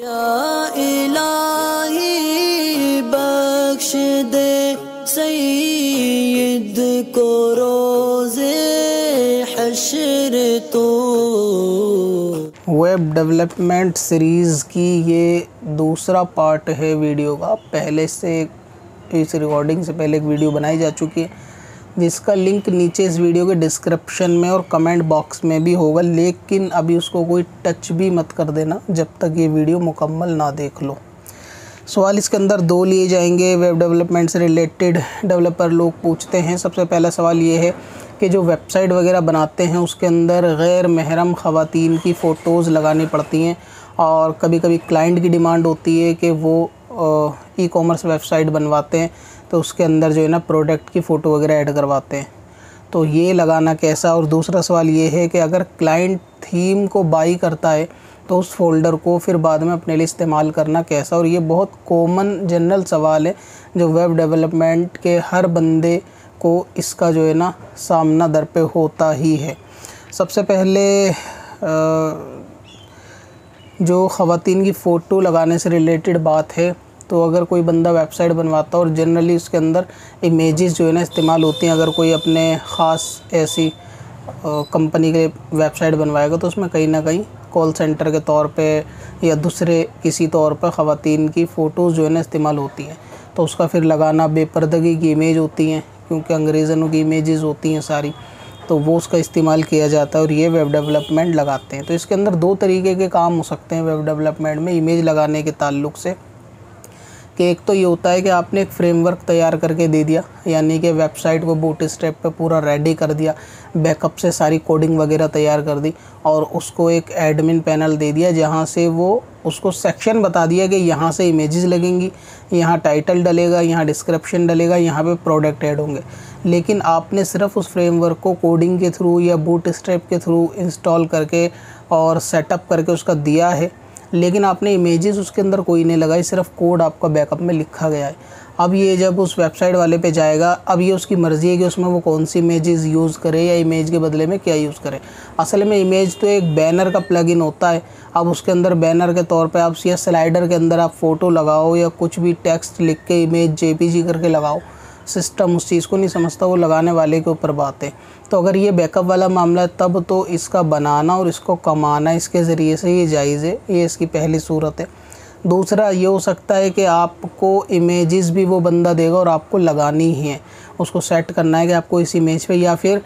या इलाही बख्श दे सईद को रोज़े हश्र तो। वेब डेवलपमेंट सीरीज़ की ये दूसरा पार्ट है वीडियो का। पहले से इस रिकॉर्डिंग से पहले एक वीडियो बनाई जा चुकी है जिसका लिंक नीचे इस वीडियो के डिस्क्रिप्शन में और कमेंट बॉक्स में भी होगा, लेकिन अभी उसको कोई टच भी मत कर देना जब तक ये वीडियो मुकम्मल ना देख लो। सवाल इसके अंदर दो लिए जाएंगे, वेब डेवलपमेंट से रिलेटेड डेवलपर लोग पूछते हैं। सबसे पहला सवाल ये है कि जो वेबसाइट वगैरह बनाते हैं उसके अंदर गैर महरम ख़वातीन की फ़ोटोज़ लगानी पड़ती हैं और कभी कभी क्लाइंट की डिमांड होती है कि वो ई कॉमर्स वेबसाइट बनवाते हैं तो उसके अंदर जो है ना प्रोडक्ट की फ़ोटो वगैरह ऐड करवाते हैं, तो ये लगाना कैसा। और दूसरा सवाल ये है कि अगर क्लाइंट थीम को बाई करता है तो उस फोल्डर को फिर बाद में अपने लिए इस्तेमाल करना कैसा। और ये बहुत कॉमन जनरल सवाल है जो वेब डेवलपमेंट के हर बंदे को इसका जो है ना सामना दर पे होता ही है। सबसे पहले जो ख़वातीन की फ़ोटो लगाने से रिलेटेड बात है, तो अगर कोई बंदा वेबसाइट बनवाता और जनरली उसके अंदर इमेजेस जो है ना इस्तेमाल होती हैं, अगर कोई अपने ख़ास ऐसी कंपनी के वेबसाइट बनवाएगा तो उसमें कहीं ना कहीं कॉल सेंटर के तौर पे या दूसरे किसी तौर पर ख़वातीन की फ़ोटोज़ जो है ना इस्तेमाल होती हैं, तो उसका फिर लगाना बेपर्दगी की इमेज होती हैं क्योंकि अंग्रेज़नों की इमेजेस होती हैं सारी, तो वो उसका इस्तेमाल किया जाता है और ये वेब डेवलपमेंट लगाते हैं। तो इसके अंदर दो तरीके के काम हो सकते हैं वेब डेवलपमेंट में इमेज लगाने के ताल्लुक से कि एक तो ये होता है कि आपने एक फ़्रेमवर्क तैयार करके दे दिया, यानी कि वेबसाइट को बूटस्ट्रैप पे पूरा रेडी कर दिया, बैकअप से सारी कोडिंग वगैरह तैयार कर दी और उसको एक एडमिन पैनल दे दिया जहाँ से वो उसको सेक्शन बता दिया कि यहाँ से इमेजेस लगेंगी, यहाँ टाइटल डलेगा, यहाँ डिस्क्रिप्शन डलेगा, यहाँ पे प्रोडक्ट ऐड होंगे। लेकिन आपने सिर्फ उस फ्रेमवर्क को कोडिंग के थ्रू या बूटस्ट्रैप के थ्रू इंस्टॉल करके और सेटअप करके उसका दिया है, लेकिन आपने इमेजेस उसके अंदर कोई नहीं लगाई, सिर्फ कोड आपका बैकअप में लिखा गया है। अब ये जब उस वेबसाइट वाले पे जाएगा, अब ये उसकी मर्ज़ी है कि उसमें वो कौन सी इमेजेस यूज़ करे या इमेज के बदले में क्या यूज़ करे। असल में इमेज तो एक बैनर का प्लगइन होता है, अब उसके अंदर बैनर के तौर पे आप या स्लाइडर के अंदर आप फ़ोटो लगाओ या कुछ भी टेक्स्ट लिख के इमेज जेपीजी करके लगाओ, सिस्टम उस चीज़ को नहीं समझता, वो लगाने वाले के ऊपर बात है। तो अगर ये बैकअप वाला मामला है तब तो इसका बनाना और इसको कमाना इसके ज़रिए से ये जायज़ है, ये इसकी पहली सूरत है। दूसरा ये हो सकता है कि आपको इमेजेस भी वो बंदा देगा और आपको लगानी ही है, उसको सेट करना है कि आपको इस इमेज पे, या फिर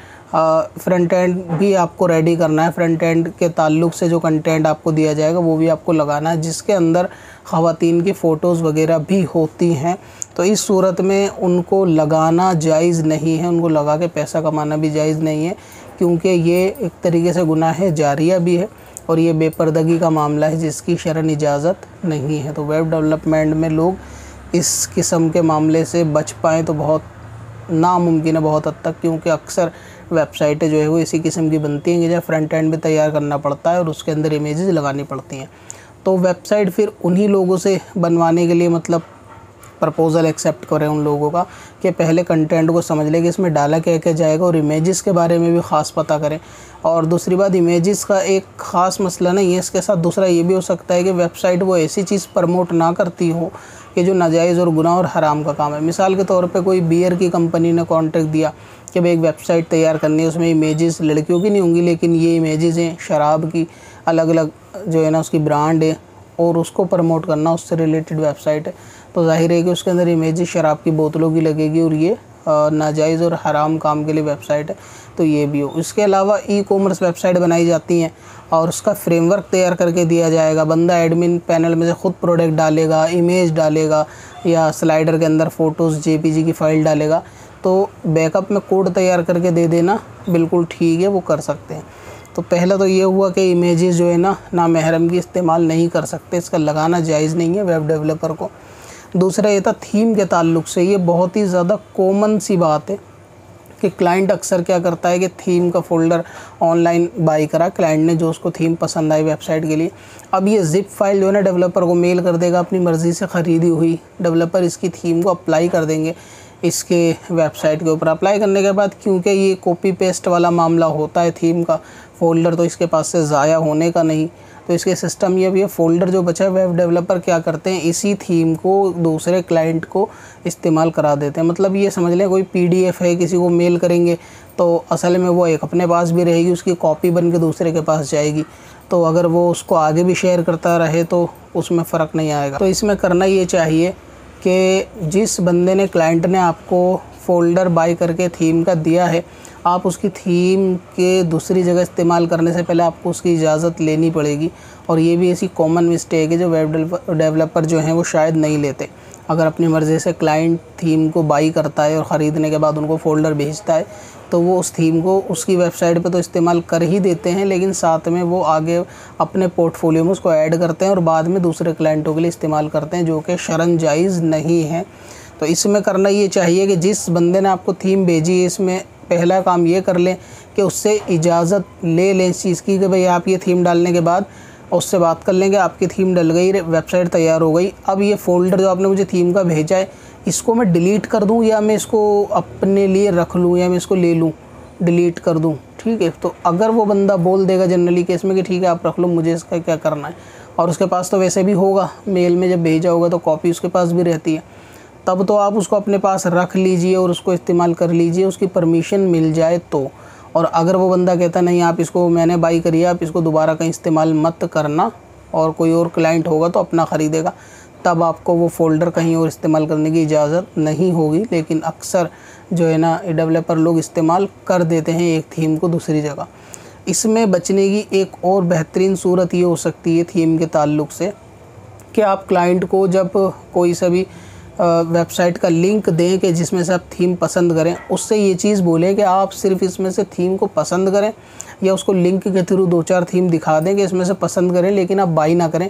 फ्रंट एंड भी आपको रेडी करना है, फ्रंट एंड के ताल्लुक से जो कंटेंट आपको दिया जाएगा वो भी आपको लगाना है जिसके अंदर ख़वातीन की फ़ोटोज़ वगैरह भी होती हैं। तो इस सूरत में उनको लगाना जायज़ नहीं है, उनको लगा के पैसा कमाना भी जायज़ नहीं है क्योंकि ये एक तरीके से गुनाह है जारिया भी है और ये बेपर्दगी का मामला है जिसकी शरन इजाज़त नहीं है। तो वेब डेवलपमेंट में लोग इस किस्म के मामले से बच पाएँ तो बहुत नामुमकिन है बहुत हद तक, क्योंकि अक्सर वेबसाइटें जो है वो इसी किस्म की बनती हैं कि जहाँ फ्रंट एंड भी तैयार करना पड़ता है और उसके अंदर इमेजेस लगानी पड़ती हैं। तो वेबसाइट फिर उन्हीं लोगों से बनवाने के लिए मतलब प्रपोज़ल एक्सेप्ट करें उन लोगों का कि पहले कंटेंट को समझ लें कि इसमें डाला क्या क्या जाएगा और इमेजेस के बारे में भी ख़ास पता करें। और दूसरी बात, इमेजेस का एक ख़ास मसला नहीं है, इसके साथ दूसरा ये भी हो सकता है कि वेबसाइट वो ऐसी चीज़ प्रमोट ना करती हो कि जो नाजायज़ और गुनाह और हराम का काम है। मिसाल के तौर पे कोई बियर की कंपनी ने कॉन्ट्रैक्ट दिया कि भाई एक वेबसाइट तैयार करनी है, उसमें इमेजेस लड़कियों की नहीं होंगी लेकिन ये इमेजेस हैं शराब की, अलग अलग जो है ना उसकी ब्रांड है और उसको प्रमोट करना उससे रिलेटेड वेबसाइट है, तो जाहिर है कि उसके अंदर इमेजेस शराब की बोतलों की लगेगी और ये नाजायज़ और हराम काम के लिए वेबसाइट है, तो ये भी हो। इसके अलावा ई कॉमर्स वेबसाइट बनाई जाती हैं और उसका फ्रेमवर्क तैयार करके दिया जाएगा, बंदा एडमिन पैनल में से ख़ुद प्रोडक्ट डालेगा, इमेज डालेगा या स्लाइडर के अंदर फ़ोटोज़ जेपीजी की फ़ाइल डालेगा, तो बैकअप में कोड तैयार करके दे देना बिल्कुल ठीक है, वो कर सकते हैं। तो पहला तो ये हुआ कि इमेजेस जो है ना नामहरम की इस्तेमाल नहीं कर सकते, इसका लगाना जायज़ नहीं है वेब डेवलपर को। दूसरा ये था थीम के ताल्लुक से, ये बहुत ही ज़्यादा कॉमन सी बात है कि क्लाइंट अक्सर क्या करता है कि थीम का फ़ोल्डर ऑनलाइन बाई करा क्लाइंट ने, जो उसको थीम पसंद आई वेबसाइट के लिए, अब ये ज़िप फाइल जो है ना डेवलपर को मेल कर देगा अपनी मर्ज़ी से ख़रीदी हुई, डेवलपर इसकी थीम को अप्लाई कर देंगे इसके वेबसाइट के ऊपर। अप्लाई करने के बाद क्योंकि ये कॉपी पेस्ट वाला मामला होता है थीम का, फ़ोल्डर तो इसके पास से ज़ाया होने का नहीं, तो इसके सिस्टम ये भी है, फोल्डर जो बचा है वेब डेवलपर क्या करते हैं इसी थीम को दूसरे क्लाइंट को इस्तेमाल करा देते हैं। मतलब ये समझ लें कोई PDF है किसी को मेल करेंगे तो असल में वो एक अपने पास भी रहेगी, उसकी कॉपी बन के दूसरे के पास जाएगी, तो अगर वो उसको आगे भी शेयर करता रहे तो उसमें फ़र्क नहीं आएगा। तो इसमें करना ये चाहिए कि जिस बंदे ने क्लाइंट ने आपको फ़ोल्डर बाय करके थीम का दिया है, आप उसकी थीम के दूसरी जगह इस्तेमाल करने से पहले आपको उसकी इजाज़त लेनी पड़ेगी। और ये भी ऐसी कॉमन मिस्टेक है जो वेब डेवलपर जो हैं वो शायद नहीं लेते। अगर अपनी मर्ज़ी से क्लाइंट थीम को बाई करता है और ख़रीदने के बाद उनको फ़ोल्डर भेजता है तो वो उस थीम को उसकी वेबसाइट पे तो इस्तेमाल कर ही देते हैं, लेकिन साथ में वो आगे अपने पोर्टफोलियो में उसको ऐड करते हैं और बाद में दूसरे क्लाइंटों के लिए इस्तेमाल करते हैं, जो कि शरन जायज़ नहीं है। तो इसमें करना ये चाहिए कि जिस बंदे ने आपको थीम भेजी है, इसमें पहला काम ये कर लें कि उससे इजाज़त ले लें इस चीज़ की कि भाई आप ये थीम डालने के बाद उससे बात कर लेंगे, आपकी थीम डल गई, वेबसाइट तैयार हो गई, अब ये फ़ोल्डर जो आपने मुझे थीम का भेजा है इसको मैं डिलीट कर दूं या मैं इसको अपने लिए रख लूं या मैं इसको ले लूं, डिलीट कर दूं, ठीक है। तो अगर वो बंदा बोल देगा जनरली केस में कि ठीक है आप रख लो, मुझे इसका क्या करना है, और उसके पास तो वैसे भी होगा मेल में जब भेजा होगा तो कॉपी उसके पास भी रहती है, तब तो आप उसको अपने पास रख लीजिए और उसको इस्तेमाल कर लीजिए, उसकी परमिशन मिल जाए तो। और अगर वो बंदा कहता नहीं आप इसको मैंने बाई करी, आप इसको दोबारा कहीं इस्तेमाल मत करना और कोई और क्लाइंट होगा तो अपना ख़रीदेगा, तब आपको वो फ़ोल्डर कहीं और इस्तेमाल करने की इजाज़त नहीं होगी। लेकिन अक्सर जो है ना डेवलपर लोग इस्तेमाल कर देते हैं एक थीम को दूसरी जगह। इसमें बचने की एक और बेहतरीन सूरत ये हो सकती है थीम के ताल्लुक से कि आप क्लाइंट को जब कोई सा भी वेबसाइट का लिंक दें कि जिसमें से आप थीम पसंद करें, उससे ये चीज़ बोलें कि आप सिर्फ इसमें से थीम को पसंद करें, या उसको लिंक के थ्रू 2-4 थीम दिखा दें कि इसमें से पसंद करें, लेकिन आप बाई ना करें।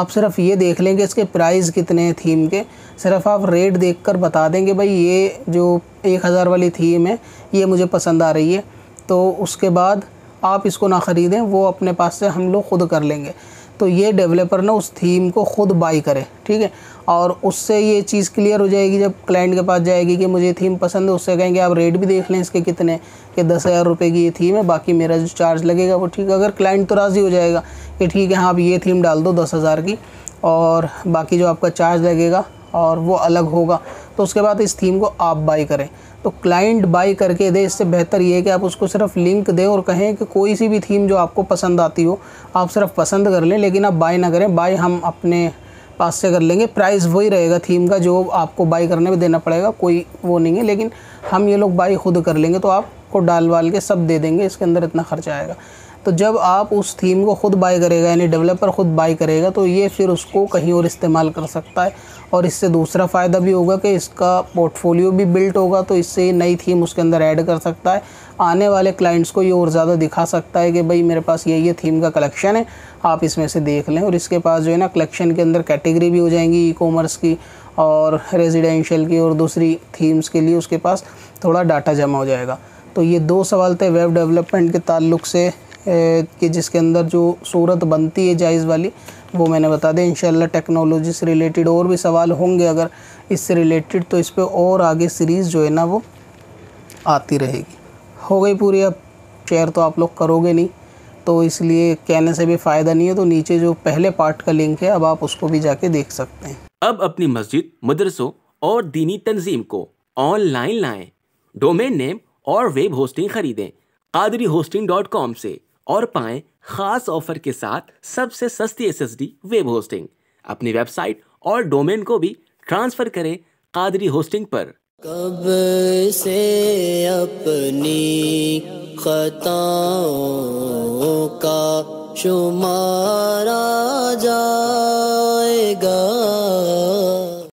आप सिर्फ ये देख लें कि इसके प्राइस कितने हैं थीम के, सिर्फ आप रेट देखकर बता दें कि भाई ये जो 1000 वाली थीम है ये मुझे पसंद आ रही है, तो उसके बाद आप इसको ना ख़रीदें, वो अपने पास से हम लोग ख़ुद कर लेंगे। तो ये डेवलपर ना उस थीम को ख़ुद बाई करे, ठीक है, और उससे ये चीज़ क्लियर हो जाएगी जब क्लाइंट के पास जाएगी कि मुझे थीम पसंद है, उससे कहेंगे आप रेट भी देख लें इसके कितने, कि 10,000 रुपये की ये थीम है, बाकी मेरा जो चार्ज लगेगा वो, ठीक है। अगर क्लाइंट तो राज़ी हो जाएगा कि ठीक है हाँ आप ये थीम डाल दो 10,000 की और बाकी जो आपका चार्ज लगेगा और वो अलग होगा, तो उसके बाद इस थीम को आप बाई करें। तो क्लाइंट बाई करके दे, इससे बेहतर ये है कि आप उसको सिर्फ लिंक दें और कहें कि कोई सी भी थीम जो आपको पसंद आती हो आप सिर्फ पसंद कर लें, लेकिन आप बाई ना करें, बाई हम अपने पास से कर लेंगे, प्राइस वही रहेगा थीम का जो आपको बाई करने में देना पड़ेगा, कोई वो नहीं है, लेकिन हम ये लोग बाई खुद कर लेंगे, तो आपको डाल वाल के सब दे देंगे, इसके अंदर इतना खर्चा आएगा। तो जब आप उस थीम को ख़ुद बाई करेगा यानी डेवलपर ख़ुद बाई करेगा तो ये फिर उसको कहीं और इस्तेमाल कर सकता है, और इससे दूसरा फ़ायदा भी होगा कि इसका पोर्टफोलियो भी बिल्ट होगा, तो इससे नई थीम उसके अंदर ऐड कर सकता है, आने वाले क्लाइंट्स को ये और ज़्यादा दिखा सकता है कि भाई मेरे पास ये थीम का कलेक्शन है, आप इसमें से देख लें। और इसके पास जो है ना कलेक्शन के अंदर कैटेगरी भी हो जाएंगी ई-कॉमर्स की और रेजिडेंशियल की और दूसरी थीम्स के लिए उसके पास थोड़ा डाटा जमा हो जाएगा। तो ये 2 सवाल थे वेब डेवलपमेंट के ताल्लुक से कि जिसके अंदर जो सूरत बनती है जायज़ वाली वो मैंने बता दें। इंशाल्लाह टेक्नोलॉजी से रिलेटेड और भी सवाल होंगे अगर इससे रिलेटेड, तो इस पर और आगे सीरीज़ जो है ना वो आती रहेगी। हो गई पूरी, अब शेयर तो आप लोग करोगे नहीं तो इसलिए कहने से भी फ़ायदा नहीं है, तो नीचे जो पहले पार्ट का लिंक है अब आप उसको भी जाके देख सकते हैं। अब अपनी मस्जिद, मदरसों और दीनी तंजीम को ऑनलाइन लाएँ, डोमेन नेम और वेब होस्टिंग ख़रीदें कादरी होस्टिंग.com से और पाएं खास ऑफर के साथ सबसे सस्ती SSD वेब होस्टिंग। अपनी वेबसाइट और डोमेन को भी ट्रांसफर करें कादरी होस्टिंग पर। कब से अपनी खताओं का शुमारा जाएगा।